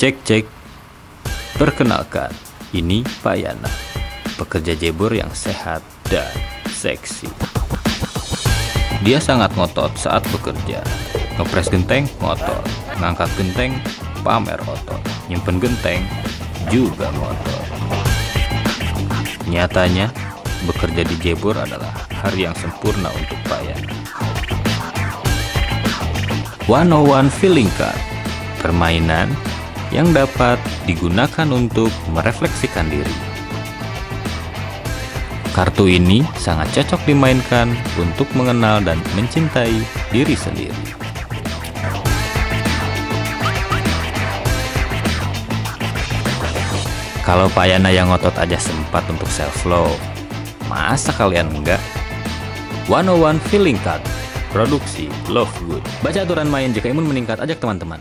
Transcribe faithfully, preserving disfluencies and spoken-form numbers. Cek cek. Perkenalkan, ini Pak Yana, pekerja jebor yang sehat dan seksi. Dia sangat ngotot saat bekerja. Ngepres genteng, ngotot. Ngangkat genteng, pamer otot. Nyimpen genteng, juga ngotot. Nyatanya, bekerja di jebor adalah hari yang sempurna untuk Pak Yana. seratus satu Feeling Card, permainan yang dapat digunakan untuk merefleksikan diri. Kartu ini sangat cocok dimainkan untuk mengenal dan mencintai diri sendiri. Kalau Pak Yana yang ngotot aja sempat untuk self love, masa kalian enggak? seratus satu Feeling Card, produksi Lovegood. Baca aturan main, jika imun meningkat ajak teman-teman.